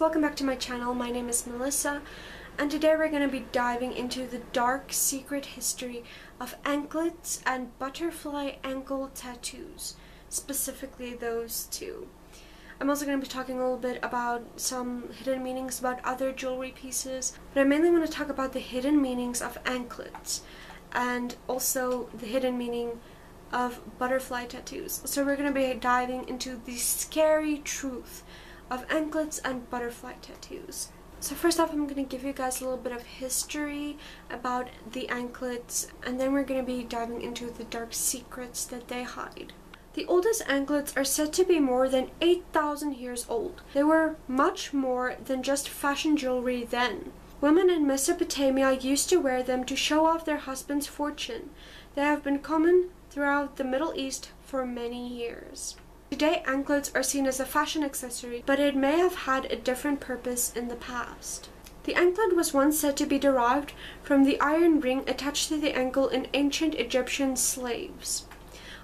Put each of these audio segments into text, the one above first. Welcome back to my channel. My name is Melissa, and today we're going to be diving into the dark secret history of anklets and butterfly ankle tattoos, specifically those two. I'm also going to be talking a little bit about some hidden meanings about other jewelry pieces, but I mainly want to talk about the hidden meanings of anklets and also the hidden meaning of butterfly tattoos. So we're going to be diving into the scary truth of anklets and butterfly tattoos. So first off, I'm going to give you guys a little bit of history about the anklets, and then we're going to be diving into the dark secrets that they hide. The oldest anklets are said to be more than 8,000 years old. They were much more than just fashion jewelry then. Women in Mesopotamia used to wear them to show off their husband's fortune. They have been common throughout the Middle East for many years. Today, anklets are seen as a fashion accessory, but it may have had a different purpose in the past. The anklet was once said to be derived from the iron ring attached to the ankle in ancient Egyptian slaves.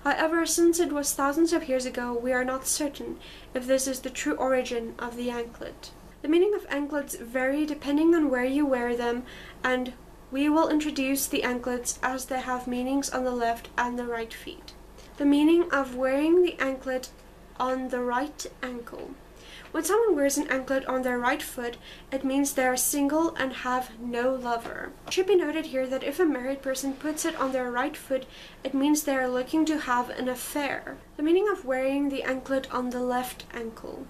However, since it was thousands of years ago, we are not certain if this is the true origin of the anklet. The meaning of anklets vary depending on where you wear them, and we will introduce the anklets as they have meanings on the left and the right feet. The meaning of wearing the anklet on the right ankle. When someone wears an anklet on their right foot, it means they are single and have no lover. It should be noted here that if a married person puts it on their right foot, it means they are looking to have an affair. The meaning of wearing the anklet on the left ankle.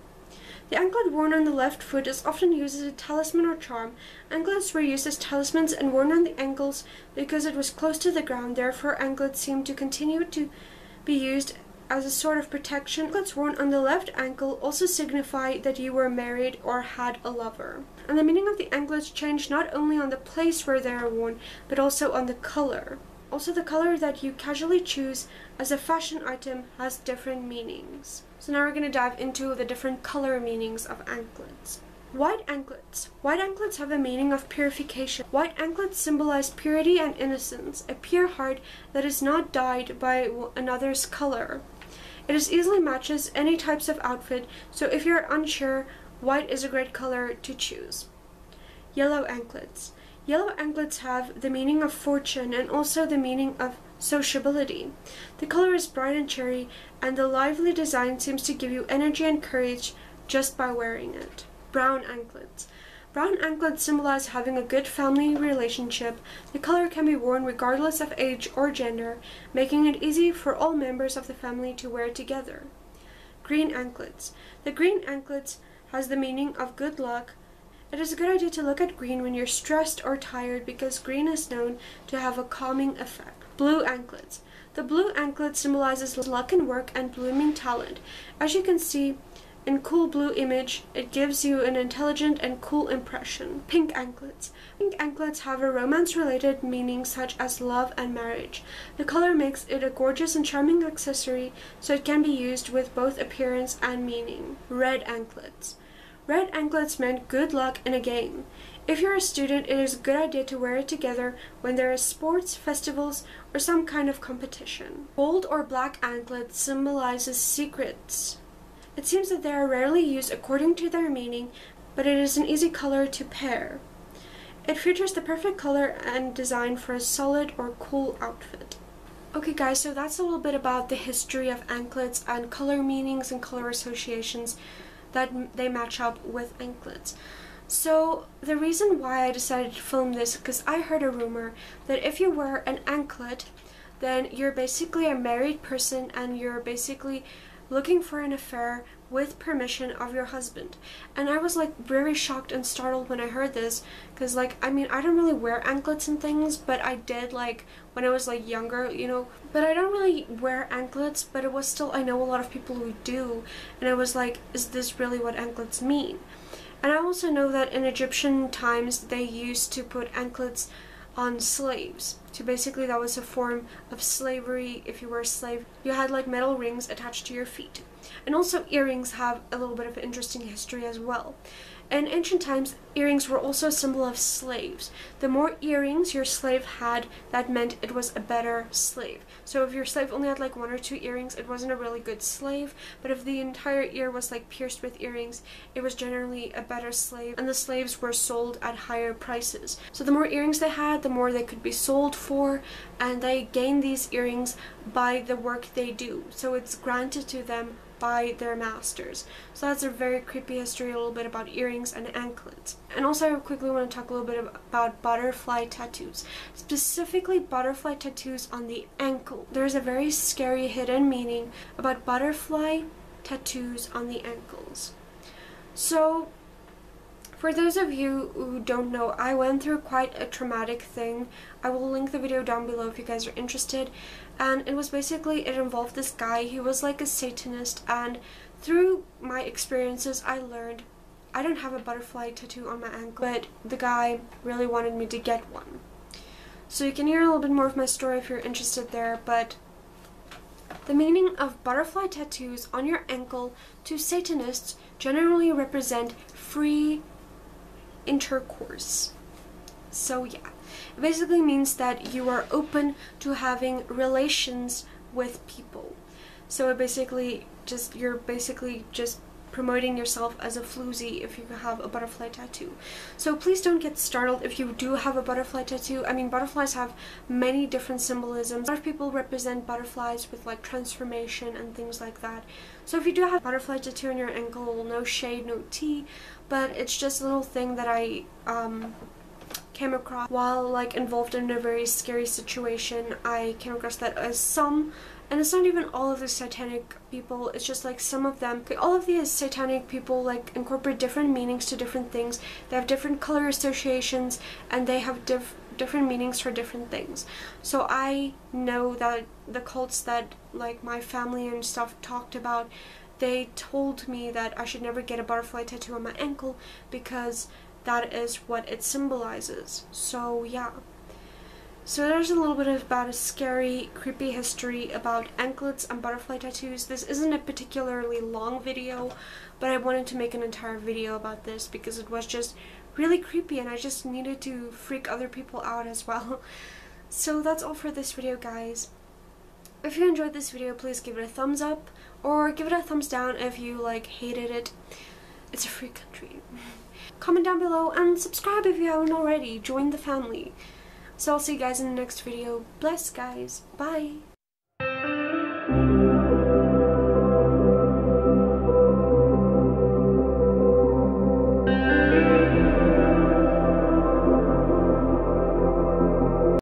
The anklet worn on the left foot is often used as a talisman or charm. Anklets were used as talismans and worn on the ankles because it was close to the ground, therefore anklets seem to continue to be used as a sort of protection. Anklets worn on the left ankle also signify that you were married or had a lover. And the meaning of the anklets changed not only on the place where they are worn, but also on the color. Also, the color that you casually choose as a fashion item has different meanings. So now we're going to dive into the different color meanings of anklets. White anklets. White anklets have a meaning of purification. White anklets symbolize purity and innocence, a pure heart that is not dyed by another's color. It is easily matches any types of outfit, so if you're unsure, white is a great color to choose. Yellow anklets. Yellow anklets have the meaning of fortune and also the meaning of sociability. The color is bright and cheery, and the lively design seems to give you energy and courage just by wearing it. Brown anklets. Brown anklets symbolize having a good family relationship. The color can be worn regardless of age or gender, making it easy for all members of the family to wear together. Green anklets. The green anklets has the meaning of good luck. It is a good idea to look at green when you're stressed or tired because green is known to have a calming effect. Blue anklets. The blue anklet symbolizes luck in work and blooming talent. As you can see, in cool blue image, it gives you an intelligent and cool impression. Pink anklets. Pink anklets have a romance-related meaning such as love and marriage. The color makes it a gorgeous and charming accessory, so it can be used with both appearance and meaning. Red anklets. Red anklets meant good luck in a game. If you're a student, it is a good idea to wear it together when there are sports, festivals, or some kind of competition. Gold or black anklets symbolizes secrets. It seems that they are rarely used according to their meaning, but it is an easy color to pair. It features the perfect color and design for a solid or cool outfit. Okay guys, so that's a little bit about the history of anklets and color meanings and color associations that they match up with anklets. So the reason why I decided to film this is because I heard a rumor that if you wear an anklet, then you're basically a married person and you're basically looking for an affair with permission of your husband. And I was like very shocked and startled when I heard this, because like, I mean, I don't really wear anklets and things, but I did like when I was like younger, you know, but I don't really wear anklets, but it was still, I know a lot of people who do, and I was like, is this really what anklets mean? And I also know that in Egyptian times they used to put anklets on slaves. So basically that was a form of slavery. If you were a slave, you had like metal rings attached to your feet. And also earrings have a little bit of interesting history as well. In ancient times, earrings were also a symbol of slaves. The more earrings your slave had, that meant it was a better slave. So if your slave only had like 1 or 2 earrings, it wasn't a really good slave. But if the entire ear was like pierced with earrings, it was generally a better slave, and the slaves were sold at higher prices. So the more earrings they had, the more they could be sold for, and they gain these earrings by the work they do. So it's granted to them by their masters. So that's a very creepy history, a little bit about earrings and anklets. And also I quickly want to talk a little bit about butterfly tattoos, specifically butterfly tattoos on the ankle. There's a very scary hidden meaning about butterfly tattoos on the ankles. So for those of you who don't know, I went through quite a traumatic thing. I will link the video down below if you guys are interested. And it was basically, it involved this guy. He was like a Satanist, and through my experiences I learned I don't have a butterfly tattoo on my ankle, but the guy really wanted me to get one. So you can hear a little bit more of my story if you're interested there, but the meaning of butterfly tattoos on your ankle to Satanists generally represent free intercourse. So yeah, it basically means that you are open to having relations with people. So it basically just, you're basically just promoting yourself as a floozy if you have a butterfly tattoo. So please don't get startled if you do have a butterfly tattoo. I mean, butterflies have many different symbolisms. A lot of people represent butterflies with like transformation and things like that. So if you do have a butterfly tattoo on your ankle, no shade, no tea, but it's just a little thing that I came across while like involved in a very scary situation. I came across that as some, and it's not even all of the satanic people, it's just like some of them. All of these satanic people like incorporate different meanings to different things. They have different color associations, and they have different meanings for different things. So I know that the cults that like my family and stuff talked about, they told me that I should never get a butterfly tattoo on my ankle because that is what it symbolizes. So yeah. So there's a little bit about a scary, creepy history about anklets and butterfly tattoos. This isn't a particularly long video, but I wanted to make an entire video about this because it was just really creepy, and I just needed to freak other people out as well. So that's all for this video, guys. If you enjoyed this video, please give it a thumbs up, or give it a thumbs down if you like hated it. It's a free country. Comment down below and subscribe if you haven't already. Join the family. So I'll see you guys in the next video. Bless, guys. Bye.